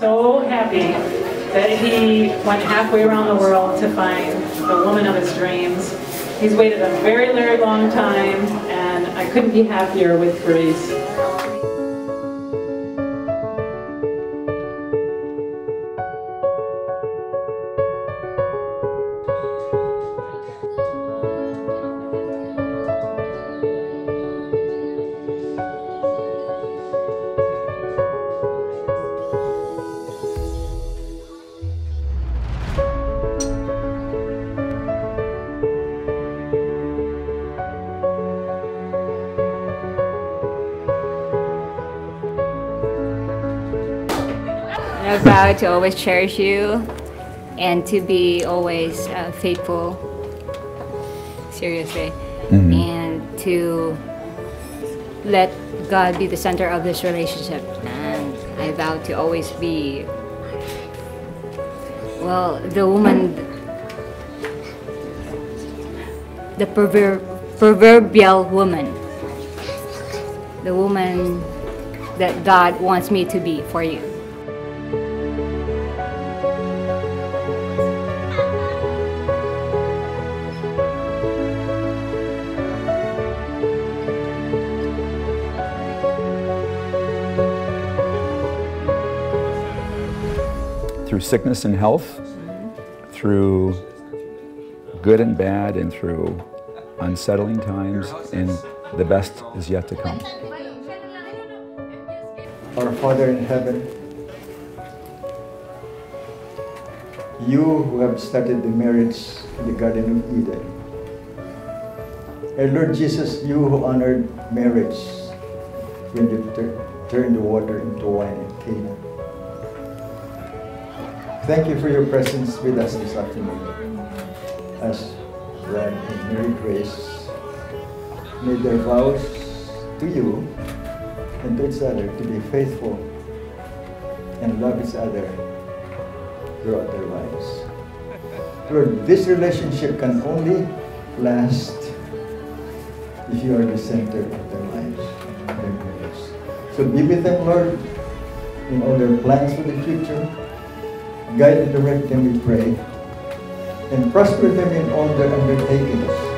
So happy that he went halfway around the world to find the woman of his dreams. He's waited a very, very long time, and I couldn't be happier with Grace. I vow to always cherish you and to be always faithful, seriously, and to let God be the center of this relationship. And I vow to always be, well, the woman, the proverbial woman, the woman that God wants me to be for you. Through sickness and health, through good and bad, and through unsettling times, and the best is yet to come. Our Father in heaven, you who have started the marriage in the Garden of Eden, and Lord Jesus, you who honored marriage when you turned the water into wine at Cana. Thank you for your presence with us this afternoon. As Brad and Mary Grace made their vows to you and to each other to be faithful and love each other throughout their lives. Lord, this relationship can only last if you are the center of their lives and their marriage. So be with them, Lord, in all their plans for the future. Guide and direct them, we pray, and prosper them in all their undertakings.